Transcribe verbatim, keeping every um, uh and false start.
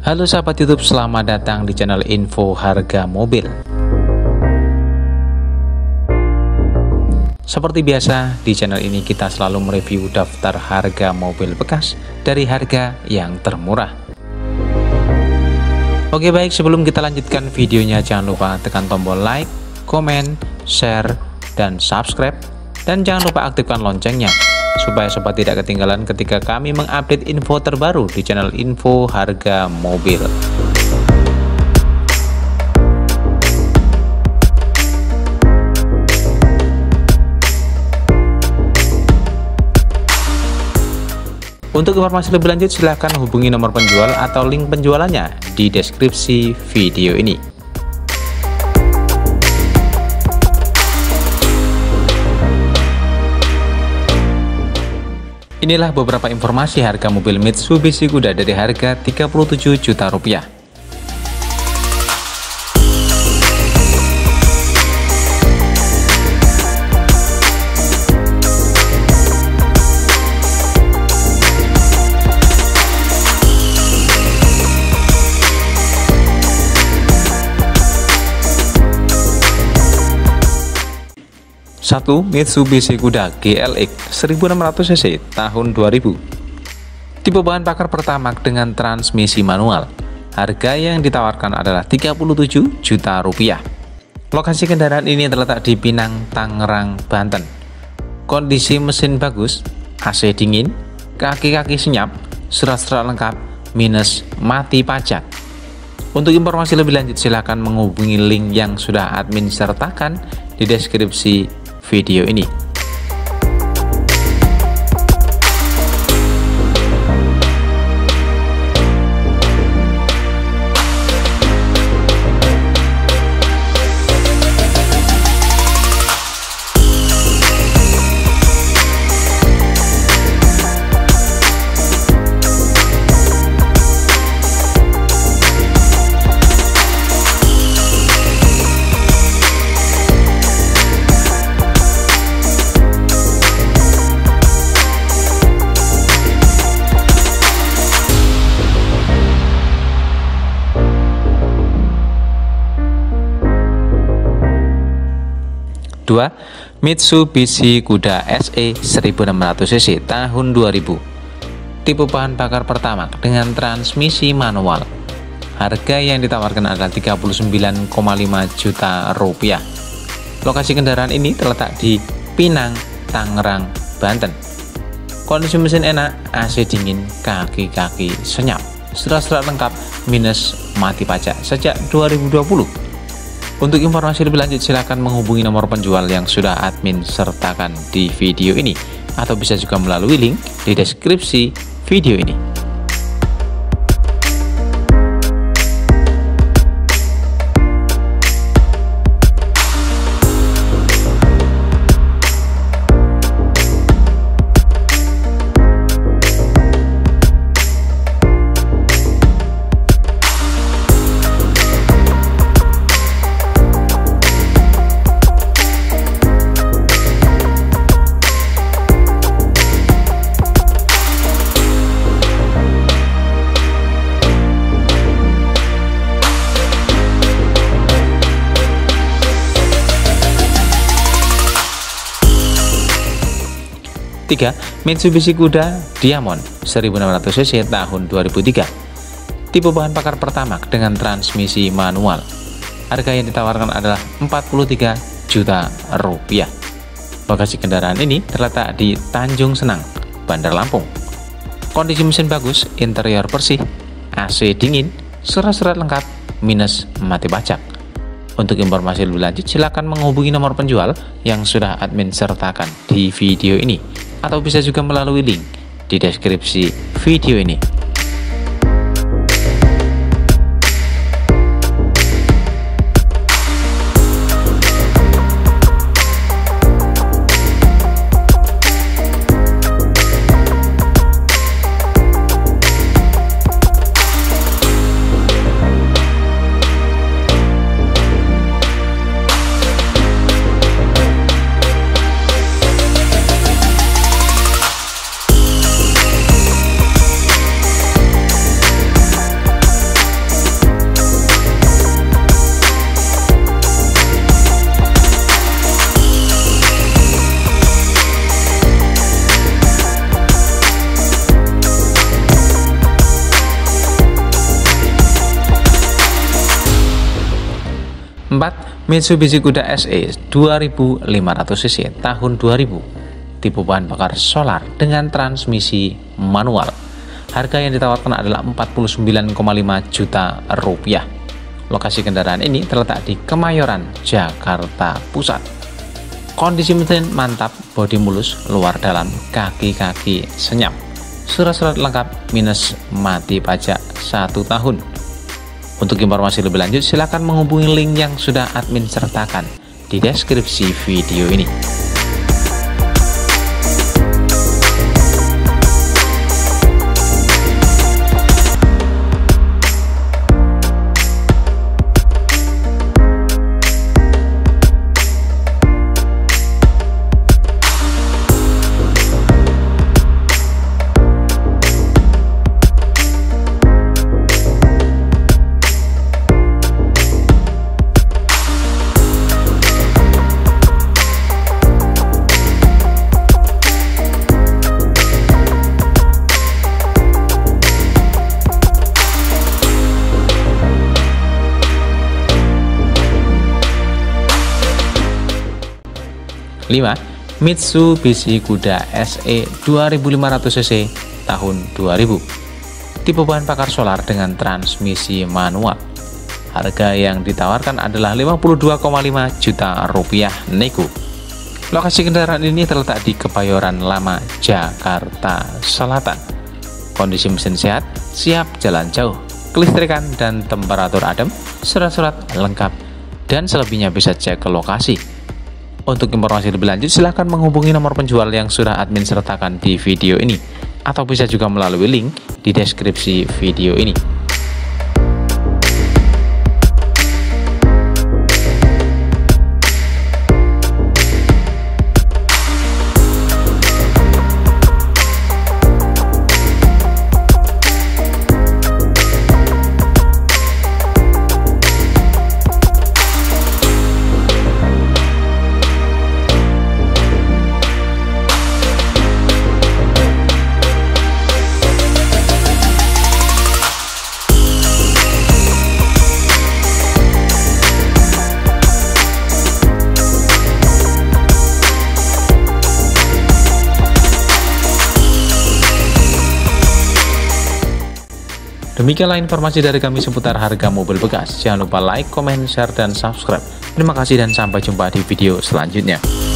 Halo sahabat YouTube, selamat datang di channel Info Harga Mobil. Seperti biasa, di channel ini kita selalu mereview daftar harga mobil bekas dari harga yang termurah. Oke baik, sebelum kita lanjutkan videonya, jangan lupa tekan tombol like, komen, share, dan subscribe. Dan jangan lupa aktifkan loncengnya, supaya sobat tidak ketinggalan ketika kami mengupdate info terbaru di channel Info Harga Mobil. Untuk informasi lebih lanjut silahkan hubungi nomor penjual atau link penjualannya di deskripsi video ini. Inilah beberapa informasi harga mobil Mitsubishi Kuda dari harga tiga puluh tujuh juta rupiah. satu. Mitsubishi Kuda G L X seribu enam ratus cc tahun dua ribu. Tipe bahan bakar Pertamax dengan transmisi manual. Harga yang ditawarkan adalah tiga puluh tujuh juta rupiah. Lokasi kendaraan ini terletak di Pinang, Tangerang, Banten. Kondisi mesin bagus, A C dingin, kaki-kaki senyap, surat-surat lengkap, minus mati pajak. Untuk informasi lebih lanjut silahkan menghubungi link yang sudah admin sertakan di deskripsi video ini. dua. Mitsubishi Kuda S E seribu enam ratus cc tahun dua ribu. Tipe bahan bakar Pertamax dengan transmisi manual. Harga yang ditawarkan adalah tiga puluh sembilan koma lima juta rupiah. Lokasi kendaraan ini terletak di Pinang, Tangerang, Banten. Kondisi mesin enak, A C dingin, kaki-kaki senyap, surat-surat lengkap, minus mati pajak sejak dua ribu dua puluh. Untuk informasi lebih lanjut silahkan menghubungi nomor penjual yang sudah admin sertakan di video ini, atau bisa juga melalui link di deskripsi video ini. tiga. Mitsubishi Kuda Diamond seribu enam ratus cc tahun dua ribu tiga. Tipe bahan bakar Pertamax dengan transmisi manual. Harga yang ditawarkan adalah empat puluh tiga juta rupiah. Lokasi kendaraan ini terletak di Tanjung Senang, Bandar Lampung. Kondisi mesin bagus, interior bersih, A C dingin, surat-surat lengkap, minus mati pajak. Untuk informasi lebih lanjut silakan menghubungi nomor penjual yang sudah admin sertakan di video ini, atau bisa juga melalui link di deskripsi video ini. empat. Mitsubishi Kuda S E dua ribu lima ratus cc tahun dua ribu, tipe bahan bakar solar dengan transmisi manual. Harga yang ditawarkan adalah empat puluh sembilan koma lima juta rupiah. Lokasi kendaraan ini terletak di Kemayoran, Jakarta Pusat. Kondisi mesin mantap, bodi mulus, luar dalam, kaki-kaki senyap. Surat-surat lengkap minus mati pajak satu tahun. Untuk informasi lebih lanjut, silakan menghubungi link yang sudah admin sertakan di deskripsi video ini. lima. Mitsubishi Kuda S E dua ribu lima ratus cc tahun dua ribu, tipe bahan bakar solar dengan transmisi manual. Harga yang ditawarkan adalah lima puluh dua koma lima juta rupiah nego. Lokasi kendaraan ini terletak di Kebayoran Lama, Jakarta Selatan. Kondisi mesin sehat, siap jalan jauh, kelistrikan dan temperatur adem, surat-surat lengkap, dan selebihnya bisa cek ke lokasi. Untuk informasi lebih lanjut, silahkan menghubungi nomor penjual yang sudah admin sertakan di video ini, atau bisa juga melalui link di deskripsi video ini. Demikianlah informasi dari kami seputar harga mobil bekas. Jangan lupa like, komen, share, dan subscribe. Terima kasih dan sampai jumpa di video selanjutnya.